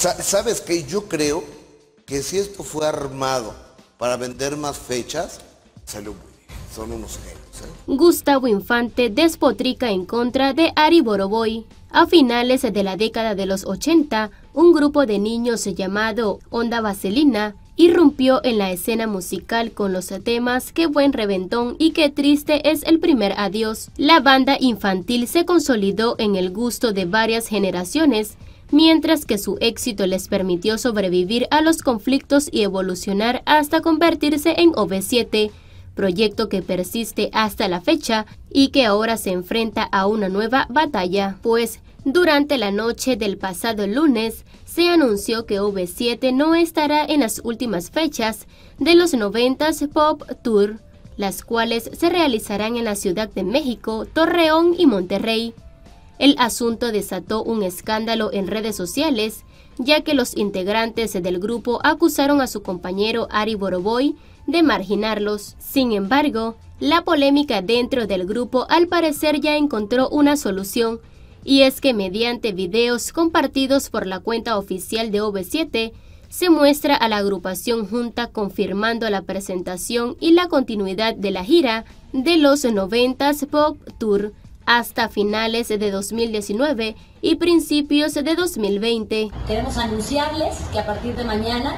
¿Sabes qué? Yo creo que si esto fue armado para vender más fechas, salió muy bien. Son unos genios, ¿eh? Gustavo Infante despotrica en contra de Ari Borovoy. A finales de la década de los 80, un grupo de niños llamado Onda Vaselina irrumpió en la escena musical con los temas Qué buen reventón y Qué triste es el primer adiós. La banda infantil se consolidó en el gusto de varias generaciones, mientras que su éxito les permitió sobrevivir a los conflictos y evolucionar hasta convertirse en OV7, proyecto que persiste hasta la fecha y que ahora se enfrenta a una nueva batalla. Pues, durante la noche del pasado lunes, se anunció que OV7 no estará en las últimas fechas de los 90s Pop Tour, las cuales se realizarán en la Ciudad de México, Torreón y Monterrey. El asunto desató un escándalo en redes sociales, ya que los integrantes del grupo acusaron a su compañero Ari Borovoy de marginarlos. Sin embargo, la polémica dentro del grupo al parecer ya encontró una solución, y es que mediante videos compartidos por la cuenta oficial de OV7, se muestra a la agrupación junta confirmando la presentación y la continuidad de la gira de los 90s Pop Tour hasta finales de 2019 y principios de 2020. Queremos anunciarles que a partir de mañana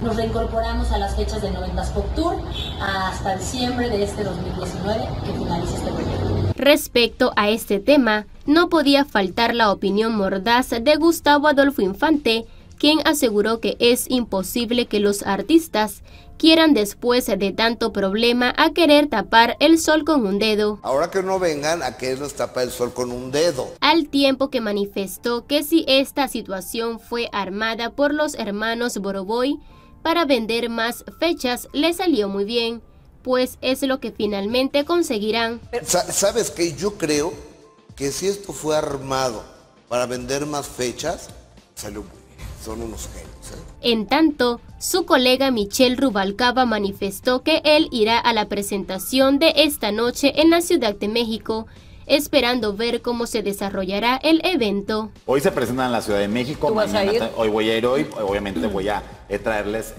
nos reincorporamos a las fechas del 90s Pop Tour hasta diciembre de este 2019, que finaliza este proyecto. Respecto a este tema, no podía faltar la opinión mordaz de Gustavo Adolfo Infante, quien aseguró que es imposible que los artistas quieran, después de tanto problema, a querer tapar el sol con un dedo. Ahora que no vengan a querernos tapar el sol con un dedo. Al tiempo que manifestó que si esta situación fue armada por los hermanos Borovoy para vender más fechas, le salió muy bien, pues es lo que finalmente conseguirán. ¿Sabes qué? Yo creo que si esto fue armado para vender más fechas, salió muy bien. Son unos genios, ¿eh? En tanto, su colega Michelle Rubalcaba manifestó que él irá a la presentación de esta noche en la Ciudad de México, esperando ver cómo se desarrollará el evento. Hoy se presentan en la Ciudad de México. ¿Tú vas a ir? Hoy voy a ir, hoy obviamente voy a traerles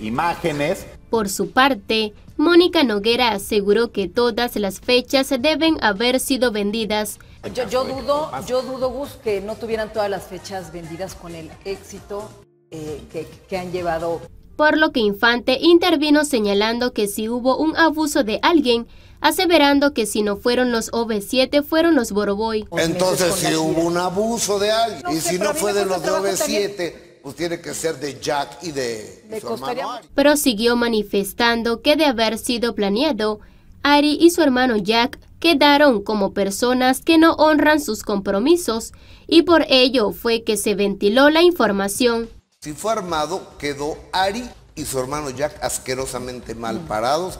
imágenes. Por su parte, Mónica Noguera aseguró que todas las fechas deben haber sido vendidas. Yo dudo, Gus, que no tuvieran todas las fechas vendidas con el éxito que han llevado. Por lo que Infante intervino señalando que si hubo un abuso de alguien, aseverando que si no fueron los OV7 fueron los Borovoy. Entonces si hubo un abuso de alguien, no, y si no fue de los de OV7, pues tiene que ser de Jack y de su hermano Ari. Prosiguió manifestando que de haber sido planeado, Ari y su hermano Jack quedaron como personas que no honran sus compromisos, y por ello fue que se ventiló la información. Si fue armado, quedó Ari y su hermano Jack asquerosamente mal parados.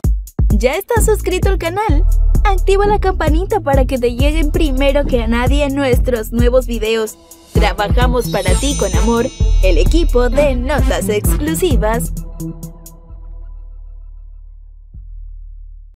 ¿Ya estás suscrito al canal? Activa la campanita para que te lleguen primero que a nadie nuestros nuevos videos. Trabajamos para ti con amor, el equipo de Notas Exclusivas.